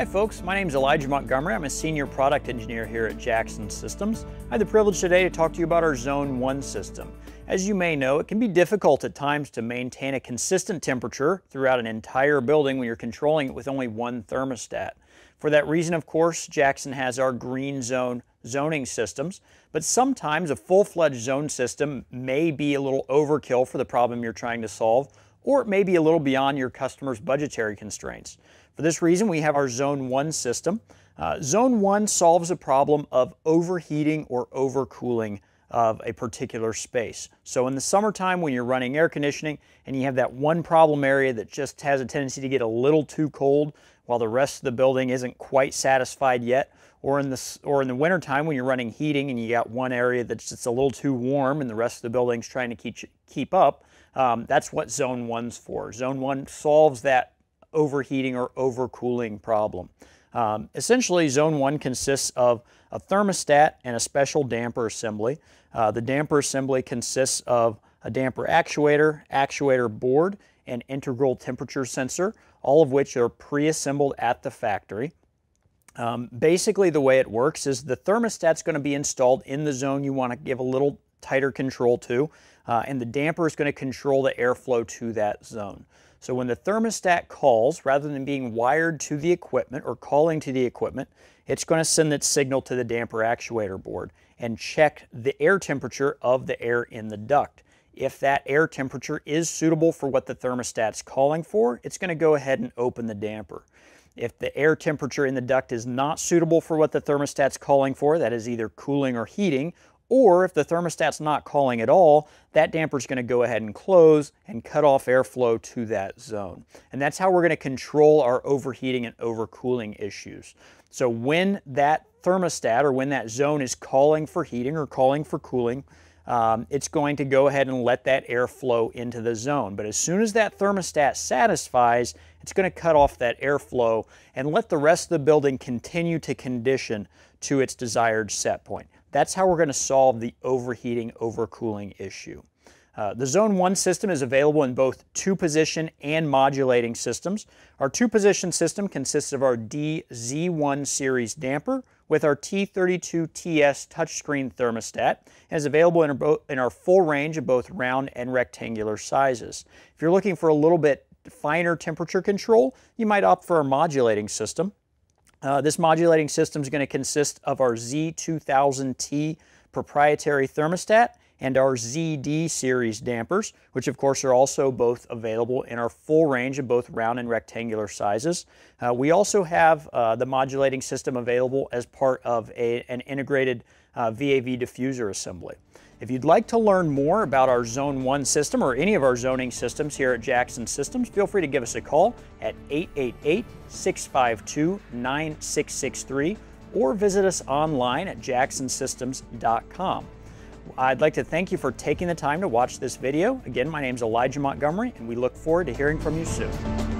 Hi folks, my name is Elijah Montgomery. I'm a senior product engineer here at Jackson Systems. I have the privilege today to talk to you about our Zone 1 system. As you may know, it can be difficult at times to maintain a consistent temperature throughout an entire building when you're controlling it with only one thermostat. For that reason, of course, Jackson has our green zone zoning systems, but sometimes a full-fledged zone system may be a little overkill for the problem you're trying to solve, or it may be a little beyond your customer's budgetary constraints. For this reason, we have our Zone 1 system. Zone 1 solves a problem of overheating or overcooling of a particular space. So in the summertime when you're running air conditioning and you have that one problem area that just has a tendency to get a little too cold while the rest of the building isn't quite satisfied yet, or in the wintertime when you're running heating and you got one area that's just a little too warm and the rest of the building's trying to keep up, that's what Zone 1's for. Zone 1 solves that overheating or overcooling problem. Essentially, Zone 1 consists of a thermostat and a special damper assembly. The damper assembly consists of a damper actuator, actuator board, and integral temperature sensor, all of which are pre-assembled at the factory. Basically, the way it works is the thermostat's going to be installed in the zone you want to give a little tighter control to, and the damper is going to control the airflow to that zone. So when the thermostat calls, rather than being wired to the equipment or calling to the equipment, it's going to send its signal to the damper actuator board and check the air temperature of the air in the duct. If that air temperature is suitable for what the thermostat's calling for, it's going to go ahead and open the damper. If the air temperature in the duct is not suitable for what the thermostat's calling for, that is either cooling or heating, or if the thermostat's not calling at all, that damper's going to go ahead and close and cut off airflow to that zone. And that's how we're going to control our overheating and overcooling issues. So when that thermostat or when that zone is calling for heating or calling for cooling, it's going to go ahead and let that air flow into the zone. But as soon as that thermostat satisfies, it's going to cut off that airflow and let the rest of the building continue to condition to its desired set point. That's how we're going to solve the overheating, overcooling issue. The Zone 1 system is available in both two-position and modulating systems. Our two-position system consists of our DZ1 series damper with our T32TS touchscreen thermostat and is available in our full range of both round and rectangular sizes. If you're looking for a little bit finer temperature control, you might opt for our modulating system. This modulating system is going to consist of our Z2000T proprietary thermostat and our ZD series dampers, which of course are also both available in our full range of both round and rectangular sizes. We also have the modulating system available as part of an integrated VAV diffuser assembly. If you'd like to learn more about our Zone 1 system or any of our zoning systems here at Jackson Systems, feel free to give us a call at 888-652-9663 or visit us online at jacksonsystems.com. I'd like to thank you for taking the time to watch this video. Again, my name is Elijah Montgomery, and we look forward to hearing from you soon.